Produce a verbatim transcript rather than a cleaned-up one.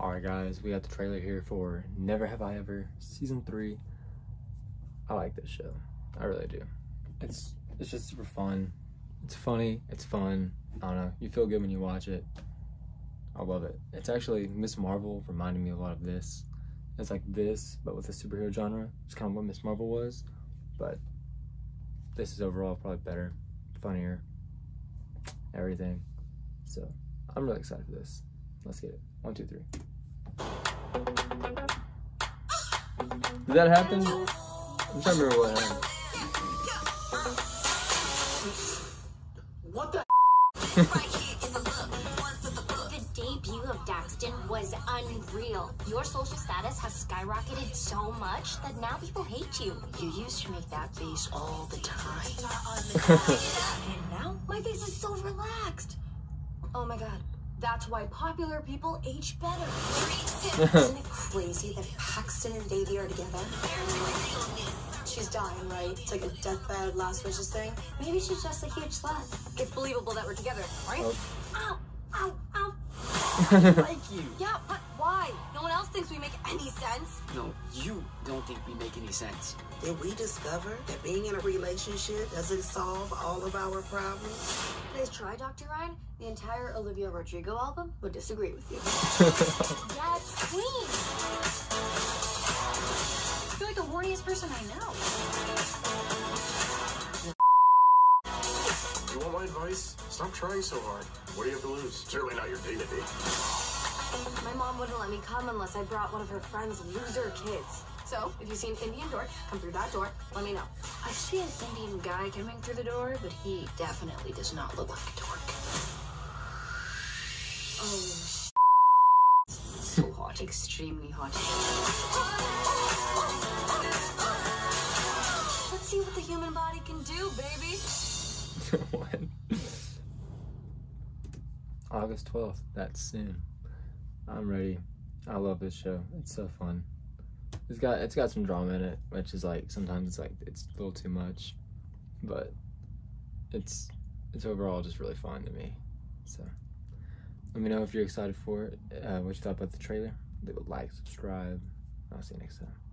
Alright guys, we got the trailer here for Never Have I Ever season three. I like this show. I really do. It's it's just super fun. It's funny. It's fun. I don't know. You feel good when you watch it. I love it. It's actually Miss Marvel reminded me a lot of this. It's like this, but with the superhero genre. It's kind of what Miss Marvel was, but this is overall probably better, funnier, everything. So I'm really excited for this. Let's get it. One, two, three. Did that happen? I'm trying to remember what happened. What the The debut of Paxton was unreal. Your social status has skyrocketed so much that now people hate you. You used to make that face all the time. And now my face is so relaxed. Oh my god. That's why popular people age better. Isn't it crazy that Paxton and Devi are together? She's dying, right? It's like a deathbed, last wishes thing. Maybe she's just a huge slut. It's believable that we're together, right? Oh. Ow! Ow! Ow! Thank you! Yeah, but why? No one else thinks we make any sense. No, you don't think we make any sense. Did we discover that being in a relationship doesn't solve all of our problems? Please try, Doctor Ryan. The entire Olivia Rodrigo album would disagree with you. That's clean. I feel like the horniest person I know. You want my advice? Stop trying so hard. What do you have to lose? Certainly not your dignity. My mom wouldn't let me come unless I brought one of her friend's loser kids. So, if you see an Indian door, come through that door, let me know. I see an Indian guy coming through the door, but he definitely does not look like a dork. Oh, sh**. So hot. Extremely hot. Let's see what the human body can do, baby. What? August twelfth. That's soon. I'm ready. I love this show. It's so fun. It's got it's got some drama in it, which is like sometimes it's like it's a little too much, but it's it's overall just really fun to me. So let me know if you're excited for it, uh, what you thought about the trailer. Leave a like, subscribe, and I'll see you next time.